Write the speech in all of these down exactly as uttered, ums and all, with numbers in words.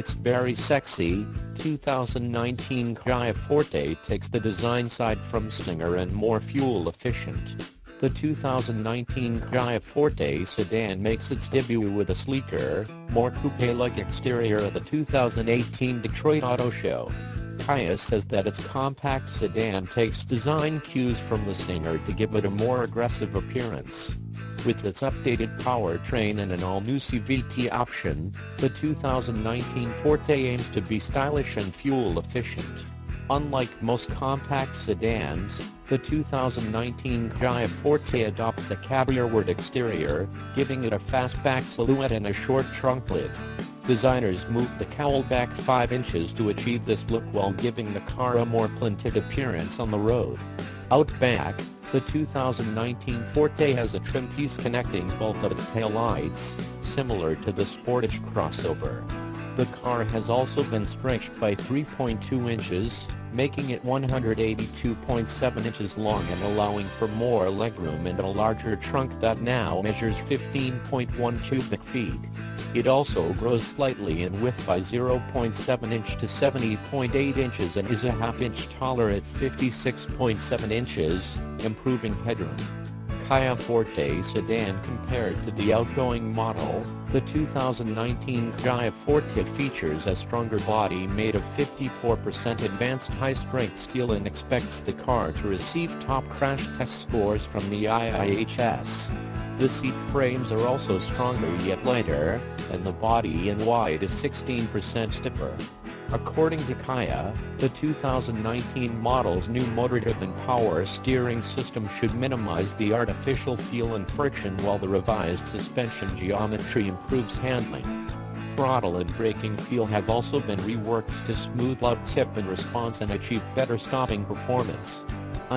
It's very sexy. two thousand nineteen Kia Forte takes the design side from Stinger and more fuel efficient. The two thousand nineteen Kia Forte sedan makes its debut with a sleeker, more coupe-like exterior at the two thousand eighteen Detroit Auto Show. Kia says that its compact sedan takes design cues from the Stinger to give it a more aggressive appearance. With its updated powertrain and an all-new C V T option, the two thousand nineteen Forte aims to be stylish and fuel-efficient. Unlike most compact sedans, the two thousand nineteen Kia Forte adopts a cabriolet exterior, giving it a fastback silhouette and a short trunk lid. Designers moved the cowl back five inches to achieve this look while giving the car a more planted appearance on the road. Out back, the two thousand nineteen Forte has a trim piece connecting both of its taillights, similar to the Sportage crossover. The car has also been stretched by three point two inches, making it one hundred eighty-two point seven inches long and allowing for more legroom and a larger trunk that now measures fifteen point one cubic feet. It also grows slightly in width by zero point seven inches to seventy point eight inches and is a half inch taller at fifty-six point seven inches, improving headroom. Kia Forte sedan compared to the outgoing model, the two thousand nineteen Kia Forte features a stronger body made of fifty-four percent advanced high-strength steel and expects the car to receive top crash test scores from the I I H S. The seat frames are also stronger yet lighter, and the body in wide is sixteen percent stiffer. According to Kia, the two thousand nineteen model's new motor-driven power steering system should minimize the artificial feel and friction while the revised suspension geometry improves handling. Throttle and braking feel have also been reworked to smooth out tip and response and achieve better stopping performance.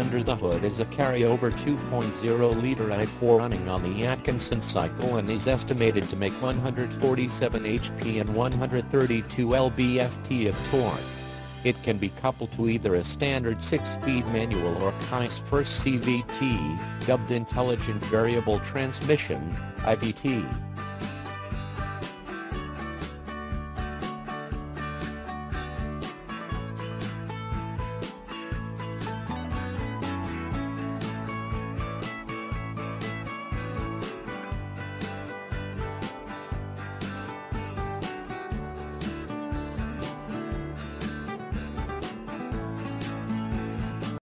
Under the hood is a carryover two point oh liter I four running on the Atkinson cycle and is estimated to make one hundred forty-seven H P and one hundred thirty-two pound-feet of torque. It can be coupled to either a standard six-speed manual or Kia's first C V T, dubbed Intelligent Variable Transmission I P T.